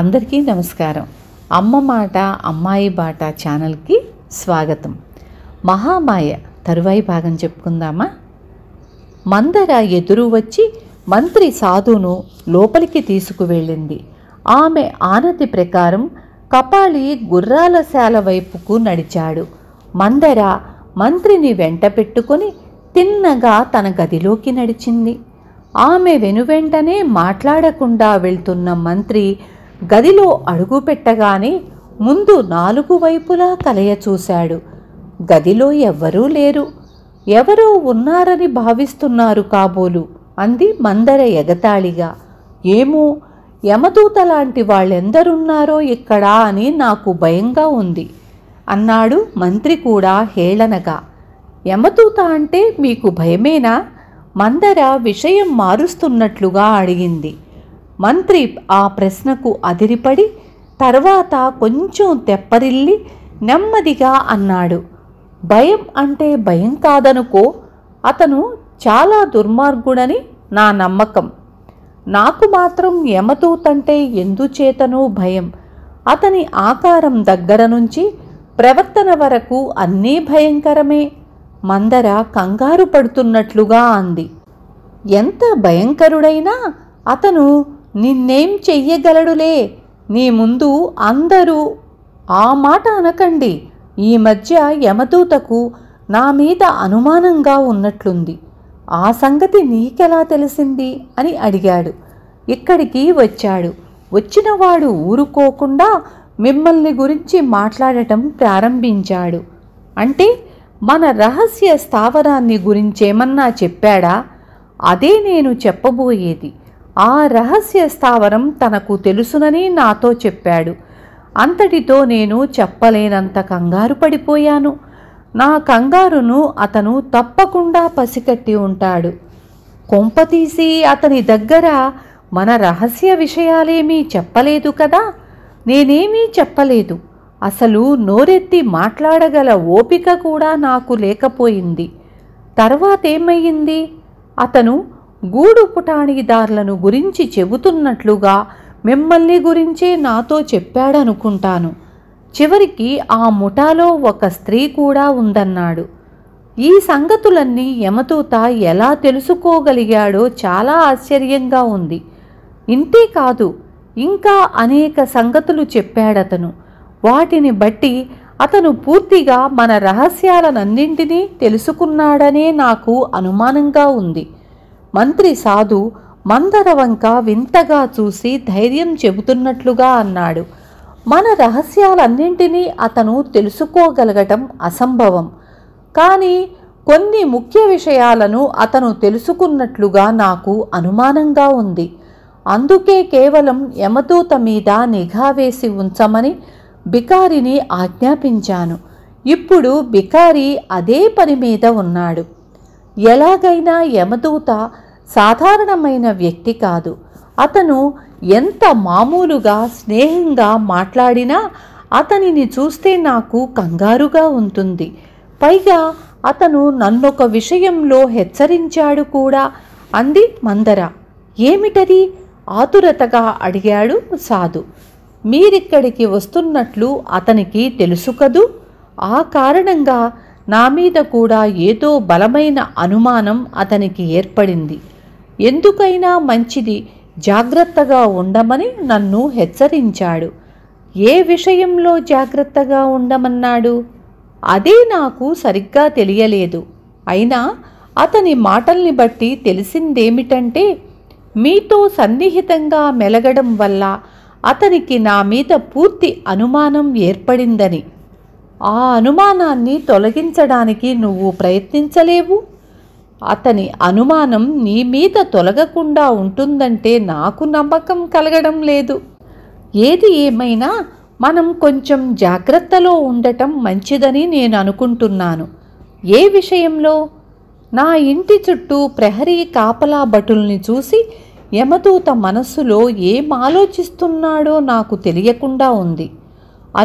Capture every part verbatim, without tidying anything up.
అందరికీ నమస్కారం. అమ్మ మాట అమ్మాయి బాట ఛానల్కి స్వాగతం. మహామాయ తరువాయి భాగం చెప్పుకుందామా? మందర ఎదురు వచ్చి మంత్రి సాధును లోపలికి తీసుకువెళ్ళింది. ఆమె ఆనతి ప్రకారం కపాలి గుర్రాల శాల వైపుకు నడిచాడు. మందర మంత్రిని వెంట పెట్టుకొని తిన్నగా తన గదిలోకి నడిచింది. ఆమె వెనువెంటనే మాట్లాడకుండా వెళ్తున్న మంత్రి గదిలో అడుగుపెట్టగానే ముందు నాలుగు వైపులా కలయచూశాడు. గదిలో ఎవ్వరూ లేరు, ఎవరో ఉన్నారని భావిస్తున్నారు కాబోలు అంది మందర ఎగతాళిగా. ఏమో, యమదూతలాంటి వాళ్ళెందరున్నారో ఇక్కడా అని నాకు భయంగా ఉంది అన్నాడు మంత్రి కూడా హేళనగా. యమదూత అంటే మీకు భయమేనా? మందర విషయం మారుస్తున్నట్లుగా అడిగింది. మంత్రి ఆ ప్రశ్నకు అదిరిపడి తర్వాత కొంచెం తెప్పరిల్లి నెమ్మదిగా అన్నాడు, భయం అంటే భయం కాదనుకో, అతను చాలా దుర్మార్గుడని నా నమ్మకం. నాకు మాత్రం యమదూతంటే ఎందుచేతనూ భయం. అతని ఆకారం దగ్గర నుంచి ప్రవర్తన వరకు అన్నీ భయంకరమే. మందర కంగారు పడుతున్నట్లుగా అంది. ఎంత భయంకరుడైనా అతను నిన్నేం చెయ్యగలడులే, నీ ముందు అందరూ. ఆ మాట అనకండి, ఈ మధ్య యమదూతకు నా మీద అనుమానంగా ఉన్నట్లుంది. ఆ సంగతి నీకెలా తెలిసింది అని అడిగాడు. ఇక్కడికి వచ్చాడు, వచ్చినవాడు ఊరుకోకుండా మిమ్మల్ని గురించి మాట్లాడటం ప్రారంభించాడు. అంటే మన రహస్య స్థావరాన్ని గురించేమన్నా చెప్పాడా? అదే నేను చెప్పబోయేది. ఆ రహస్య స్థావరం తనకు తెలుసునని నాతో చెప్పాడు. అంతటితో నేను చెప్పలేనంత కంగారు పడిపోయాను. నా కంగారును అతను తప్పకుండా పసికట్టి ఉంటాడు. కొంపతీసి అతని దగ్గర మన రహస్య విషయాలేమీ చెప్పలేదు కదా. నేనేమీ చెప్పలేదు. అసలు నోరెత్తి మాట్లాడగల ఓపిక కూడా నాకు లేకపోయింది. తర్వాతేమయ్యింది? అతను గూడు పుటాణిదారులను గురించి చెబుతున్నట్లుగా మిమ్మల్ని గురించే నాతో చెప్పాడనుకుంటాను. చివరికి ఆ ముఠాలో ఒక స్త్రీ కూడా ఉందన్నాడు. ఈ సంగతులన్నీ యమదూత ఎలా తెలుసుకోగలిగాడో చాలా ఆశ్చర్యంగా ఉంది. ఇంతే కాదు, ఇంకా అనేక సంగతులు చెప్పాడతను. వాటిని బట్టి అతను పూర్తిగా మన రహస్యాలన్నింటినీ తెలుసుకున్నాడనే నాకు అనుమానంగా ఉంది. మంత్రి సాధు మందర వంక వింతగా చూసి ధైర్యం చెబుతున్నట్లుగా అన్నాడు, మన రహస్యాలన్నింటినీ అతను తెలుసుకోగలగటం అసంభవం. కానీ కొన్ని ముఖ్య విషయాలను అతను తెలుసుకున్నట్లుగా నాకు అనుమానంగా ఉంది. అందుకే కేవలం యమదూత మీద నిఘా వేసి ఉంచమని బికారిని ఆజ్ఞాపించాను. ఇప్పుడు బికారి అదే పని మీద ఉన్నాడు. ఎలాగైనా యమదూత సాధారణమైన వ్యక్తి కాదు. అతను ఎంత మామూలుగా స్నేహంగా మాట్లాడినా అతనిని చూస్తే నాకు కంగారుగా ఉంటుంది. పైగా అతను నన్నొక విషయంలో హెచ్చరించాడు కూడా అంది మందర. ఏమిటది? ఆతురతగా అడిగాడు సాధు. మీరిక్కడికి వస్తున్నట్లు అతనికి తెలుసు కదూ. ఆ కారణంగా నా మీద కూడా ఏదో బలమైన అనుమానం అతనికి ఏర్పడింది. ఎందుకైనా మంచిది, జాగ్రత్తగా ఉండమని నన్ను హెచ్చరించాడు. ఏ విషయంలో జాగ్రత్తగా ఉండమన్నాడు? అదే నాకు సరిగ్గా తెలియలేదు. అయినా అతని మాటల్ని బట్టి తెలిసిందేమిటంటే, మీతో సన్నిహితంగా మెలగడం వల్ల అతనికి నా మీద పూర్తి అనుమానం ఏర్పడిందని. ఆ అనుమానాన్ని తొలగించడానికి నువ్వు ప్రయత్నించలేవు. అతని అనుమానం నీ మీద తొలగకుండా ఉంటుందంటే నాకు నమ్మకం కలగడం లేదు. ఏది ఏమైనా మనం కొంచెం జాగ్రత్తలో ఉండటం మంచిదని నేను అనుకుంటున్నాను. ఏ విషయంలో? నా ఇంటి చుట్టూ ప్రహరీ కాపలా భటుల్ని చూసి యమదూత మనస్సులో ఏం ఆలోచిస్తున్నాడో నాకు తెలియకుండా ఉంది.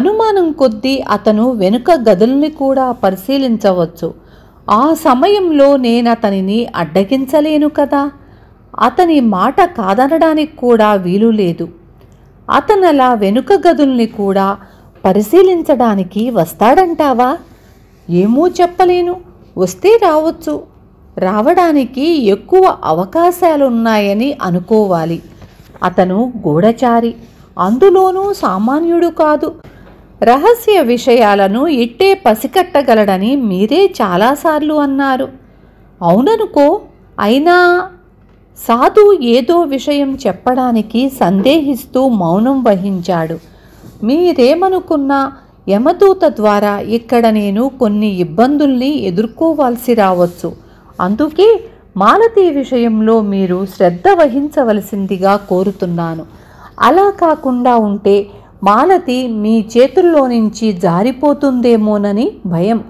అనుమానం కొద్దీ అతను వెనుక గదుల్ని కూడా పరిశీలించవచ్చు. ఆ సమయంలో నేనతనిని అడ్డగించలేను కదా. అతని మాట కాదనడానికి కూడా వీలు లేదు. అతనలా వెనుక గదుల్ని కూడా పరిశీలించడానికి వస్తాడంటావా? ఏమూ చెప్పలేను. వస్తే రావచ్చు. రావడానికి ఎక్కువ అవకాశాలున్నాయని అనుకోవాలి. అతను గూఢచారి, అందులోనూ సామాన్యుడు కాదు. రహస్య విషయాలను ఇట్టే పసికట్టగలడని మీరే చాలాసార్లు అన్నారు. అవుననుకో. అయినా సాధు ఏదో విషయం చెప్పడానికి సందేహిస్తూ మౌనం వహించాడు. మీరేమనుకున్నా యమదూత ద్వారా ఇక్కడ నేను కొన్ని ఇబ్బందుల్ని ఎదుర్కోవాల్సి రావచ్చు. అందుకే మాలతీ విషయంలో మీరు శ్రద్ధ వహించవలసిందిగా కోరుతున్నాను. అలా కాకుండా ఉంటే మాలతి మీ చేతుల్లో నుంచి జారిపోతుందేమోనని భయం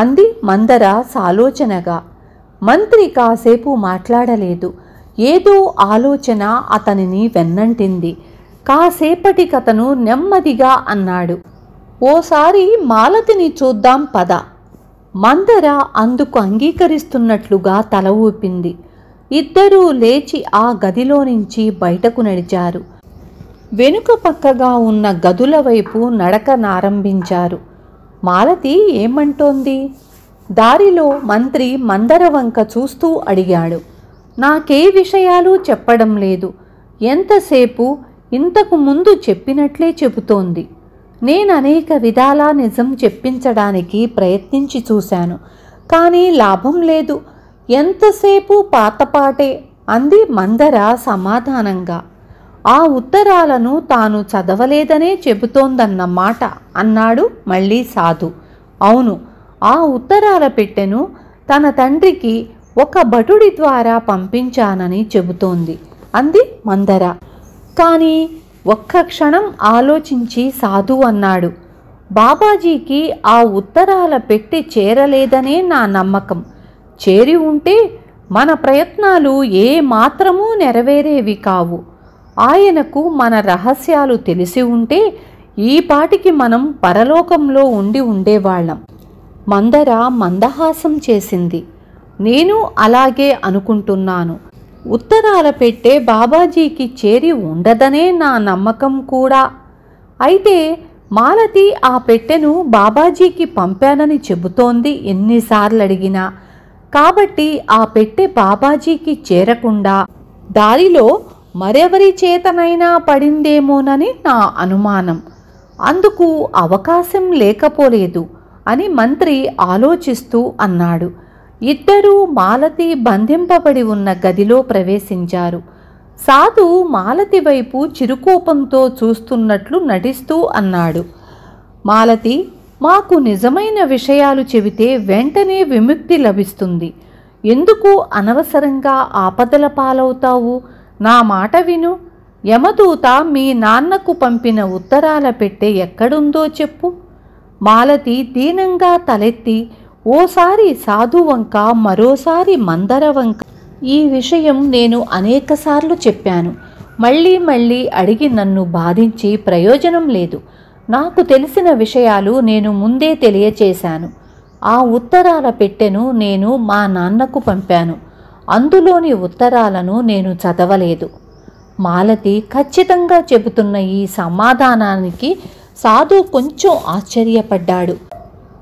అంది మందర సాలోచనగా. మంత్రి కాసేపు మాట్లాడలేదు. ఏదో ఆలోచన అతనిని వెన్నంటింది. కాసేపటికతను నెమ్మదిగా అన్నాడు, ఓసారి మాలతిని చూద్దాం పద. మందర అందుకు అంగీకరిస్తున్నట్లుగా తల ఊపింది. ఇద్దరూ లేచి ఆ గదిలో నుంచి బయటకు నడిచారు. వెనుక పక్కగా ఉన్న గదుల వైపు నడకనారంభించారు. మాలతి ఏమంటోంది? దారిలో మంత్రి మందర వంక చూస్తూ అడిగాడు, నాకే విషయాలు చెప్పడం లేదు. ఎంతసేపు ఇంతకు ముందు చెప్పినట్లే చెబుతోంది. నేను అనేక విధాలా నిజం చెప్పించడానికి ప్రయత్నించి చూశాను, కానీ లాభం లేదు. ఎంతసేపు పాతపాటే అంది మందర సమాధానంగా. ఆ ఉత్తరాలను తాను చదవలేదనే చెబుతోందన్నమాట అన్నాడు మళ్ళీ సాధు. అవును, ఆ ఉత్తరాల పెట్టెను తన తండ్రికి ఒక భటుడి ద్వారా పంపించానని చెబుతోంది అంది మందర. కానీ ఒక్క క్షణం ఆలోచించి సాధు అన్నాడు, బాబాజీకి ఆ ఉత్తరాల పెట్టి చేరలేదనే నా నమ్మకం. చేరి ఉంటే మన ప్రయత్నాలు ఏ మాత్రమూ నెరవేరేవి కావు. ఆయనకు మన రహస్యాలు తెలిసి ఉంటే ఈ పాటికి మనం పరలోకంలో ఉండి ఉండేవాళ్ళం. మందర మందహాసం చేసింది. నేను అలాగే అనుకుంటున్నాను. ఉత్తరాల పెట్టే బాబాజీకి చేరి ఉండదనే నా నమ్మకం కూడా. అయితే మాలతి ఆ పెట్టెను బాబాజీకి పంపానని చెబుతోంది ఎన్నిసార్లు అడిగినా. కాబట్టి ఆ పెట్టె బాబాజీకి చేరకుండా దారిలో మరెవరి చేతనైనా పడిందేమోనని నా అనుమానం. అందుకు అవకాశం లేకపోలేదు అని మంత్రి ఆలోచిస్తూ అన్నాడు. ఇద్దరూ మాలతి బంధింపబడి ఉన్న గదిలో ప్రవేశించారు. సాధు మాలతి వైపు చిరుకోపంతో చూస్తున్నట్లు నటిస్తూ అన్నాడు, మాలతి, మాకు నిజమైన విషయాలు చెబితే వెంటనే విముక్తి లభిస్తుంది. ఎందుకు అనవసరంగా ఆపదల పాలవుతావు? నా మాట విను. యమదూత మీ నాన్నకు పంపిన ఉత్తరాల పెట్టె ఎక్కడుందో చెప్పు. మాలతి దీనంగా తలెత్తి ఓసారి సాధు వంక, మరోసారి మందర వంక. ఈ విషయం నేను అనేకసార్లు చెప్పాను. మళ్ళీ మళ్ళీ అడిగి నన్ను బాధించి ప్రయోజనం లేదు. నాకు తెలిసిన విషయాలు నేను ముందే తెలియచేశాను. ఆ ఉత్తరాల పెట్టెను నేను మా నాన్నకు పంపాను. అందులోని ఉత్తరాలను నేను చదవలేదు. మాలతి ఖచ్చితంగా చెబుతున్న ఈ సమాధానానికి సాధు కొంచెం ఆశ్చర్యపడ్డాడు.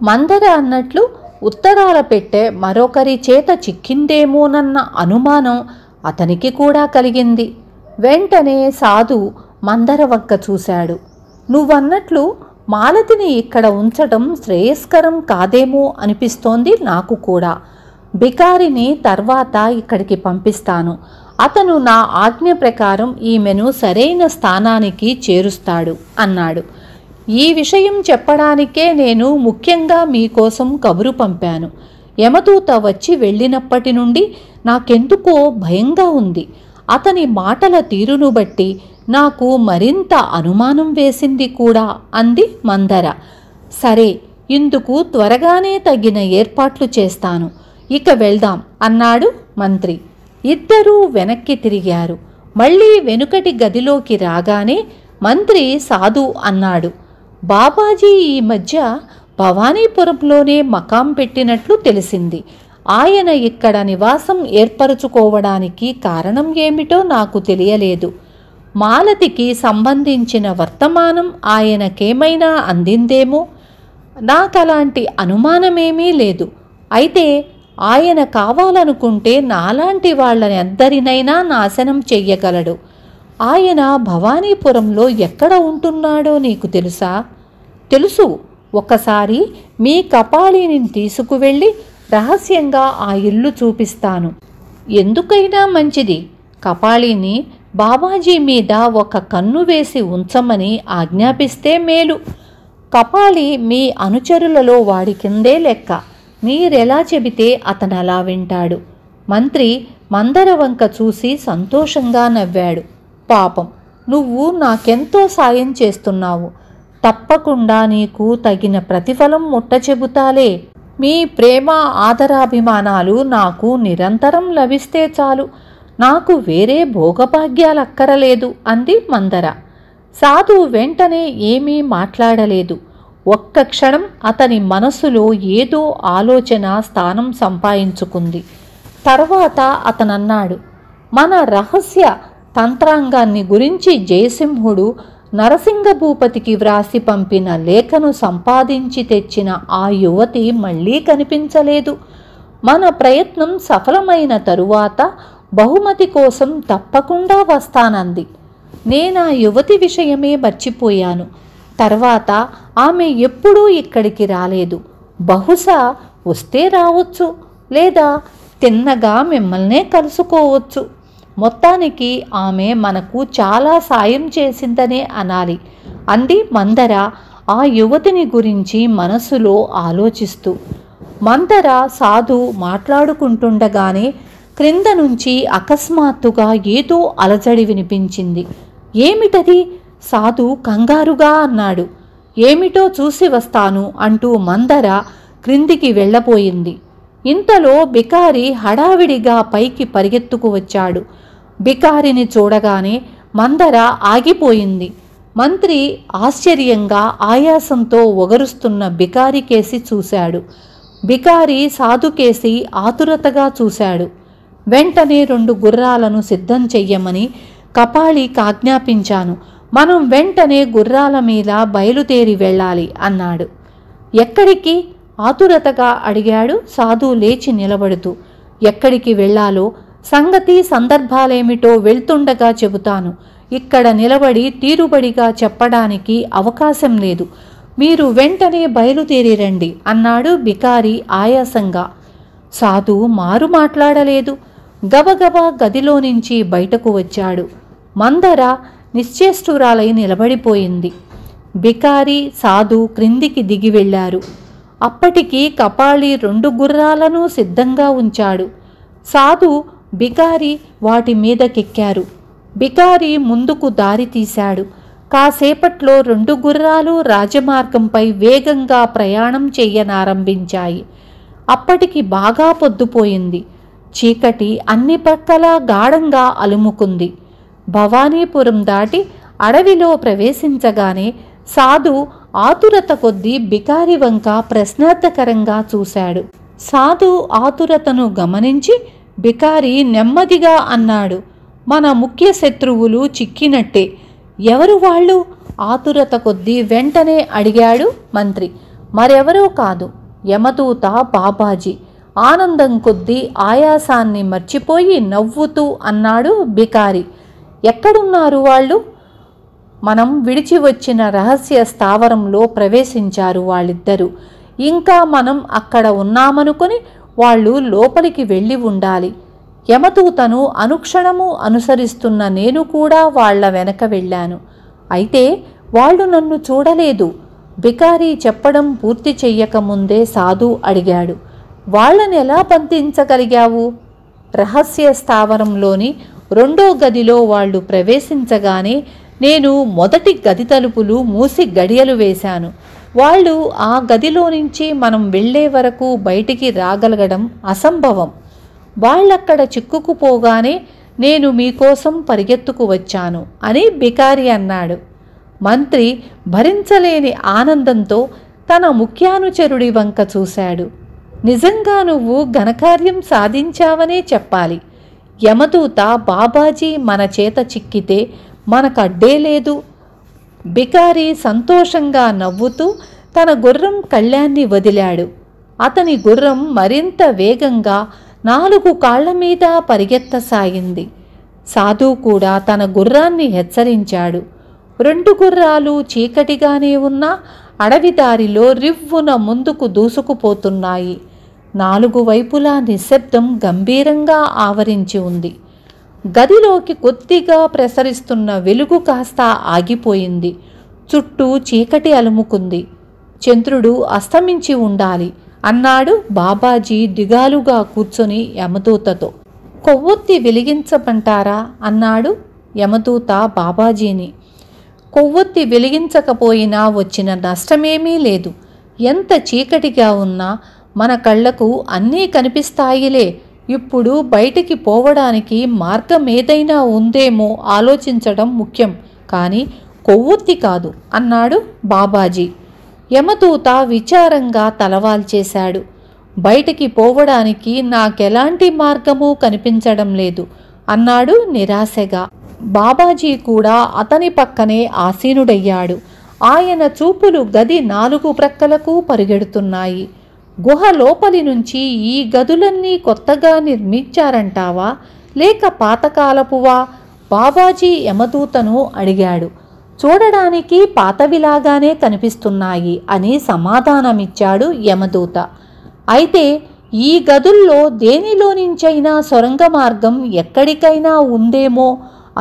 మందర అన్నట్లు ఉత్తరాల పెట్టె మరొకరి చేత చిక్కిందేమోనన్న అనుమానం అతనికి కూడా కలిగింది. వెంటనే సాధు మందర వక్క చూశాడు. నువ్వన్నట్లు మాలతిని ఇక్కడ ఉంచటం శ్రేయస్కరం కాదేమో అనిపిస్తోంది నాకు కూడా. బికారిని తర్వాత ఇక్కడికి పంపిస్తాను. అతను నా ఆజ్ఞ ప్రకారం ఈమెను సరైన స్థానానికి చేరుస్తాడు అన్నాడు. ఈ విషయం చెప్పడానికే నేను ముఖ్యంగా మీకోసం కబురు పంపాను. యమదూత వచ్చి వెళ్ళినప్పటి నుండి నాకెందుకో భయంగా ఉంది. అతని మాటల తీరును బట్టి నాకు మరింత అనుమానం వేసింది కూడా అంది మందర. సరే, ఇందుకు త్వరగానే తగిన ఏర్పాట్లు చేస్తాను. ఇక వెళ్దాం అన్నాడు మంత్రి. ఇద్దరూ వెనక్కి తిరిగారు. మళ్ళీ వెనుకటి గదిలోకి రాగానే మంత్రి సాధు అన్నాడు, బాబాజీ ఈ మధ్య భవానీపురంలోనే మకాం పెట్టినట్లు తెలిసింది. ఆయన ఇక్కడ నివాసం ఏర్పరచుకోవడానికి కారణం ఏమిటో నాకు తెలియలేదు. మాలతికి సంబంధించిన వర్తమానం ఆయనకేమైనా అందిందేమో. నాకలాంటి అనుమానమేమీ లేదు. అయితే ఆయన కావాలనుకుంటే నాలాంటి వాళ్ళని అందరినైనా నాశనం చెయ్యగలడు. ఆయన భవానీపురంలో ఎక్కడ ఉంటున్నాడో నీకు తెలుసా? తెలుసు. ఒకసారి మీ కపాలిని తీసుకువెళ్ళి రహస్యంగా ఆ ఇల్లు చూపిస్తాను. ఎందుకైనా మంచిది. కపాలిని బాబాజీ మీద ఒక కన్ను వేసి ఉంచమని ఆజ్ఞాపిస్తే మేలు. కపాలి మీ అనుచరులలో వాడి కిందే లెక్క. మీరెలా చెబితే అతనలా వింటాడు. మంత్రి మందరవంక చూసి సంతోషంగా నవ్వాడు. పాపం, నువ్వు నాకెంతో సాయం చేస్తున్నావు. తప్పకుండా నీకు తగిన ప్రతిఫలం ముట్ట చెబుతాలే. మీ ప్రేమ ఆదరాభిమానాలు నాకు నిరంతరం లభిస్తే చాలు. నాకు వేరే భోగభాగ్యాలక్కరలేదు అంది మందర. సాధు వెంటనే ఏమీ మాట్లాడలేదు. ఒక్క క్షణం అతని మనసులో ఏదో ఆలోచన స్థానం సంపాదించుకుంది. తర్వాత అతనన్నాడు, మన రహస్య తంత్రాంగాన్ని గురించి జయసింహుడు నరసింహభూపతికి వ్రాసి పంపిన లేఖను సంపాదించి తెచ్చిన ఆ యువతి మళ్ళీ కనిపించలేదు. మన ప్రయత్నం సఫలమైన తరువాత బహుమతి కోసం తప్పకుండా వస్తానంది. నేనా యువతి విషయమే మర్చిపోయాను. తర్వాత ఆమె ఎప్పుడూ ఇక్కడికి రాలేదు. బహుశా వస్తే రావచ్చు, లేదా తిన్నగా మిమ్మల్నే కలుసుకోవచ్చు. మొత్తానికి ఆమె మనకు చాలా సాయం చేసిందనే అనాలి అంది మందర ఆ యువతిని గురించి మనసులో ఆలోచిస్తూ. మందర సాధు మాట్లాడుకుంటుండగానే క్రింద నుంచి అకస్మాత్తుగా ఏదో అలజడి వినిపించింది. ఏమిటది? సాధు కంగారుగా అన్నాడు. ఏమిటో చూసి వస్తాను అంటూ మందర క్రిందికి వెళ్ళబోయింది. ఇంతలో బికారి హడావిడిగా పైకి పరిగెత్తుకు వచ్చాడు. బికారిని చూడగానే మందర ఆగిపోయింది. మంత్రి ఆశ్చర్యంగా ఆయాసంతో ఒగరుస్తున్న బికారి కేసి చూశాడు. బికారి సాధు కేసి ఆతురతగా చూశాడు. వెంటనే రెండు గుర్రాలను సిద్ధం చెయ్యమని కపాలికి ఆజ్ఞాపించాను. మనం వెంటనే గుర్రాల మీద బయలుదేరి వెళ్ళాలి అన్నాడు. ఎక్కడికి? ఆతురతగా అడిగాడు సాధు లేచి నిలబడుతూ. ఎక్కడికి వెళ్ళాలో, సంగతి సందర్భాలేమిటో వెళ్తుండగా చెబుతాను. ఇక్కడ నిలబడి తీరుబడిగా చెప్పడానికి అవకాశం లేదు. మీరు వెంటనే బయలుదేరి రండి అన్నాడు బికారి ఆయాసంగా. సాధు మారు మాట్లాడలేదు. గబగబా గదిలో నుంచి బయటకు వచ్చాడు. మందర నిశ్చేష్టురాలై నిలబడిపోయింది. బికారి సాధు క్రిందికి దిగి వెళ్ళారు. అప్పటికి కపాలి రెండు గుర్రాలను సిద్ధంగా ఉంచాడు. సాధు బికారి వాటి మీదకెక్కారు. బికారి ముందుకు దారి తీశాడు. కాసేపట్లో రెండు గుర్రాలు రాజమార్గంపై వేగంగా ప్రయాణం చేయనారంభించాయి. అప్పటికి బాగా పొద్దుపోయింది. చీకటి అన్ని పక్కలా గాఢంగా అలుముకుంది. భవానీపురం దాటి అడవిలో ప్రవేశించగానే సాధు ఆతురత కొద్దీ బికారి వంక ప్రశ్నార్థకరంగా చూశాడు. సాధు ఆతురతను గమనించి బికారి నెమ్మదిగా అన్నాడు, మన ముఖ్య శత్రువులు చిక్కినట్టే. ఎవరు వాళ్ళు? ఆతురత కొద్దీ వెంటనే అడిగాడు మంత్రి. మరెవరో కాదు, యమదూత బాబాజీ. ఆనందం కొద్దీ ఆయాసాన్ని మర్చిపోయి నవ్వుతూ అన్నాడు బికారి. ఎక్కడున్నారు వాళ్ళు? మనం విడిచి వచ్చిన రహస్య స్థావరంలో ప్రవేశించారు వాళ్ళిద్దరూ. ఇంకా మనం అక్కడ ఉన్నామనుకుని వాళ్ళు లోపలికి వెళ్ళి ఉండాలి. యమదూతను అనుక్షణము అనుసరిస్తున్న నేను కూడా వాళ్ళ వెనక వెళ్ళాను. అయితే వాళ్ళు నన్ను చూడలేదు. బికారి చెప్పడం పూర్తి చెయ్యకముందే సాధు అడిగాడు, వాళ్ళనెలా బంధించగలిగావు? రహస్య స్థావరంలోని రెండో గదిలో వాళ్ళు ప్రవేశించగానే నేను మొదటి గది తలుపులు మూసి గడియలు వేశాను. వాళ్ళు ఆ గదిలో నుంచి మనం వెళ్ళే వరకు బయటికి రాగలగడం అసంభవం. వాళ్ళక్కడ చిక్కుకుపోగానే నేను మీకోసం పరిగెత్తుకు వచ్చాను అని బికారి అన్నాడు. మంత్రి భరించలేని ఆనందంతో తన ముఖ్యానుచరుడి వంక చూశాడు. నిజంగా నువ్వు ఘనకార్యం సాధించావనే చెప్పాలి. యమదూత బాబాజీ మన చేత చిక్కితే మనకు అడ్డే లేదు. బికారి సంతోషంగా నవ్వుతూ తన గుర్రం కళ్యాణ్ని వదిలాడు. అతని గుర్రం మరింత వేగంగా నాలుగు కాళ్ల మీద పరిగెత్తసాగింది. సాధు కూడా తన గుర్రాన్ని హెచ్చరించాడు. రెండు గుర్రాలు చీకటిగానే ఉన్న అడవిదారిలో రివ్వున ముందుకు దూసుకుపోతున్నాయి. నాలుగు వైపులా నిశ్శబ్దం గంభీరంగా ఆవరించి ఉంది. గదిలోకి కొద్దిగా ప్రసరిస్తున్న వెలుగు కాస్త ఆగిపోయింది. చుట్టూ చీకటి అలుముకుంది. చంద్రుడు అస్తమించి ఉండాలి అన్నాడు బాబాజీ దిగాలుగా కూర్చొని యమదూతతో. కొవ్వొత్తి వెలిగించమంటారా అన్నాడు యమదూత బాబాజీని. కొవ్వొత్తి వెలిగించకపోయినా వచ్చిన నష్టమేమీ లేదు. ఎంత చీకటిగా ఉన్నా మన కళ్ళకు అన్నీ కనిపిస్తాయిలే. ఇప్పుడు బయటికి పోవడానికి మార్గం ఏదైనా ఉందేమో ఆలోచించడం ముఖ్యం, కానీ కొవ్వొత్తి కాదు అన్నాడు బాబాజీ. యమదూత విచారంగా తలవాల్చేశాడు. బయటికి పోవడానికి నాకెలాంటి మార్గమూ కనిపించడం లేదు అన్నాడు నిరాశగా. బాబాజీ కూడా అతని పక్కనే ఆసీనుడయ్యాడు. ఆయన చూపులు గది నాలుగు ప్రక్కలకు పరిగెడుతున్నాయి. గుహ లోపలి నుంచి ఈ గదులన్నీ కొత్తగా నిర్మించారంటావా లేక పాతకాలపువా? బాబాజీ యమదూతను అడిగాడు. చూడడానికి పాతవిలాగానే కనిపిస్తున్నాయి అని సమాధానమిచ్చాడు యమదూత. అయితే ఈ గదుల్లో దేనిలో నుంచైనా సొరంగ మార్గం ఎక్కడికైనా ఉందేమో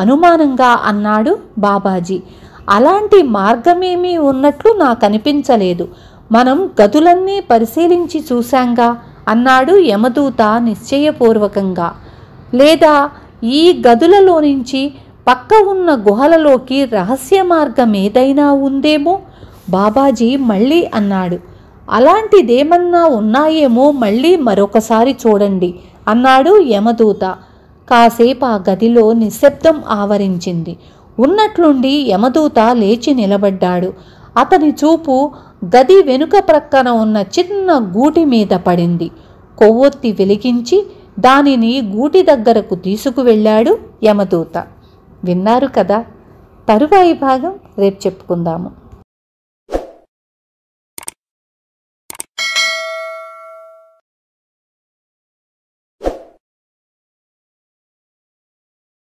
అనుమానంగా అన్నాడు బాబాజీ. అలాంటి మార్గమేమీ ఉన్నట్లు నాకనిపించలేదు. మనం గదులన్నీ పరిశీలించి చూశాంగా అన్నాడు యమదూత నిశ్చయపూర్వకంగా. లేదా ఈ గదులలో నుంచి పక్క ఉన్న గుహలలోకి రహస్య మార్గం ఏదైనా ఉందేమో బాబాజీ మళ్ళీ అన్నాడు. అలాంటిదేమన్నా ఉన్నాయేమో మళ్ళీ మరొకసారి చూడండి అన్నాడు యమదూత. కాసేపు ఆ గదిలో నిశ్శబ్దం ఆవరించింది. ఉన్నట్లుండి యమదూత లేచి నిలబడ్డాడు. అతని చూపు గది వెనుక ప్రక్కన ఉన్న చిన్న గూటి మీద పడింది. కొవ్వొత్తి వెలిగించి దానిని గూటి దగ్గరకు తీసుకువెళ్ళాడు యమదూత. విన్నారు కదా, తరువాయి భాగం రేపు చెప్పుకుందాము.